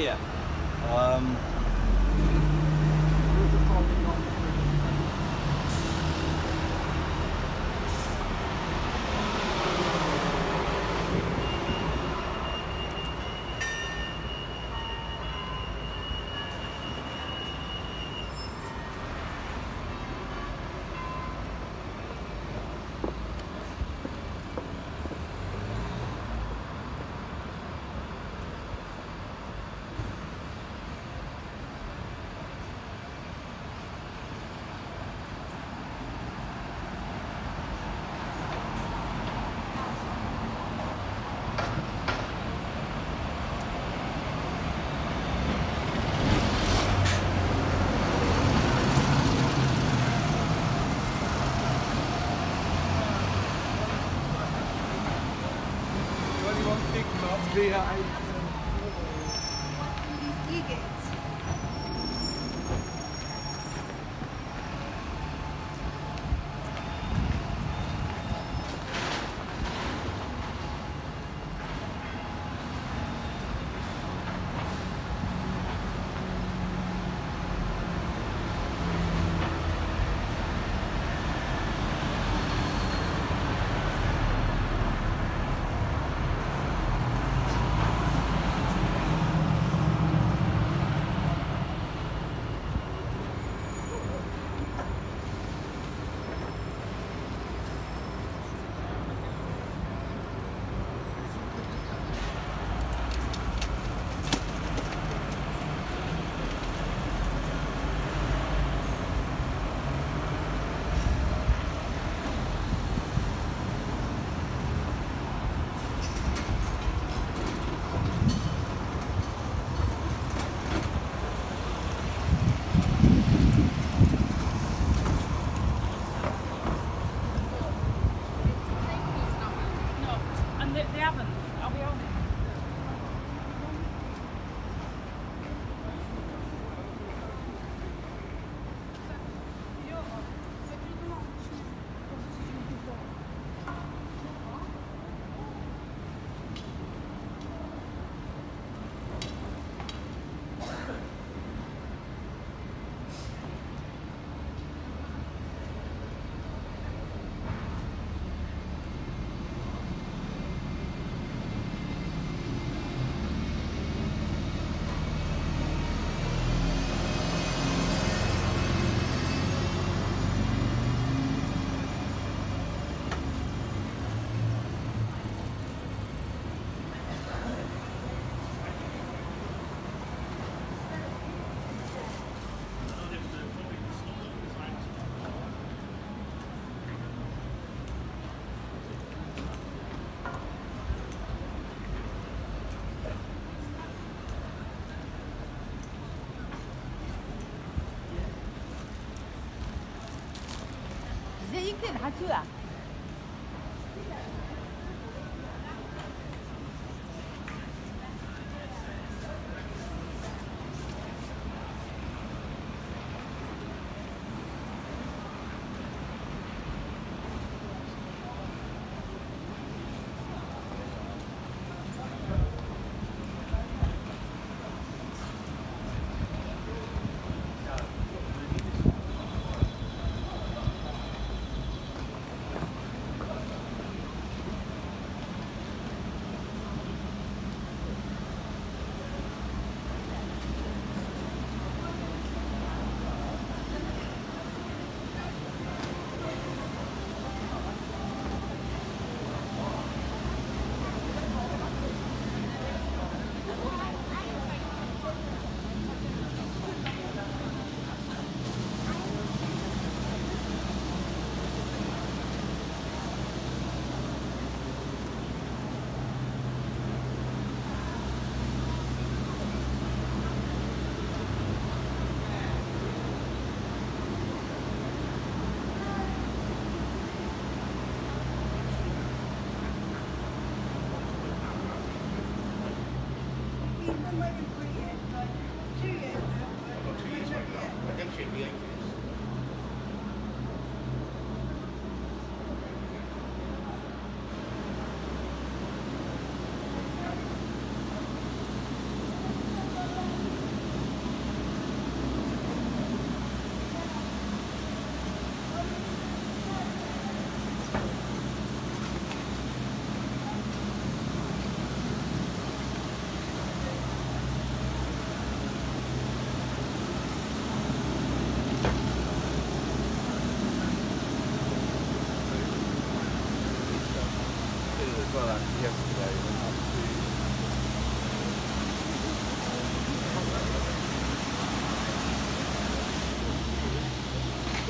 here. Can I do that?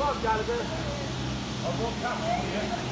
Go on, Gallagher. I've walked up here.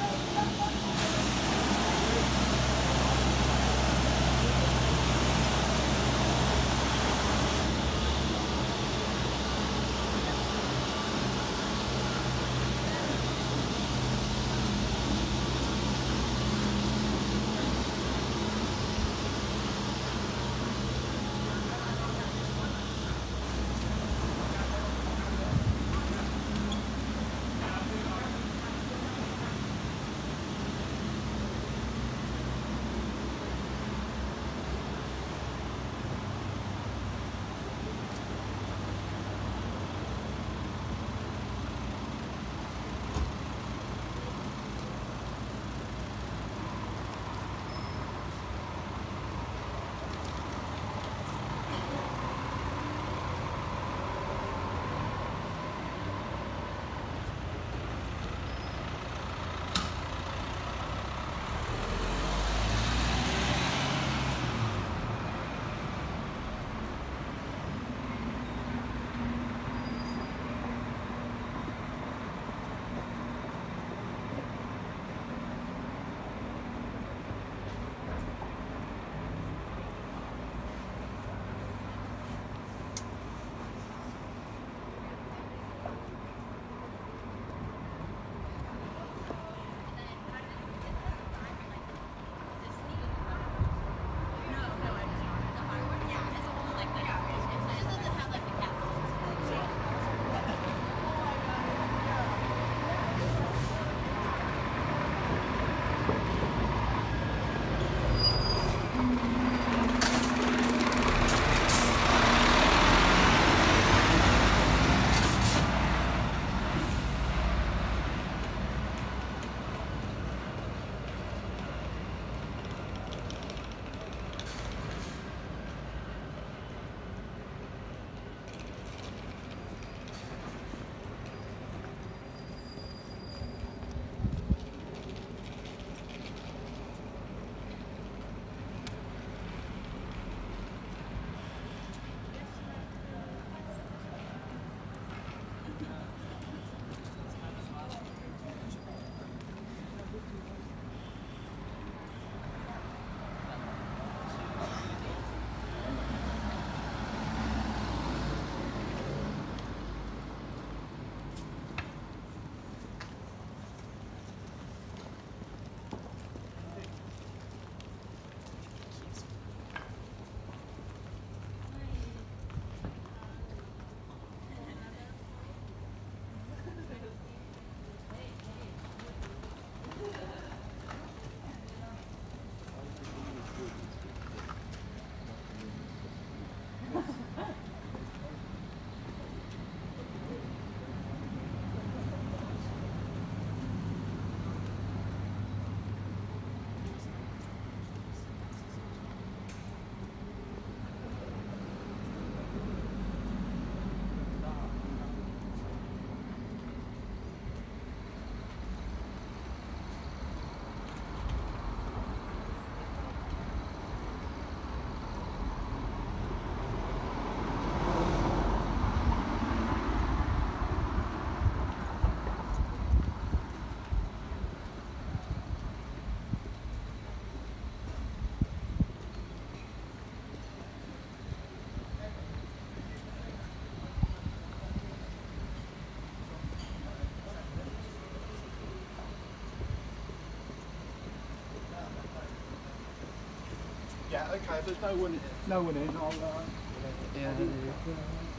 Yeah, okay, there's no one in. No one in. I'll, yeah.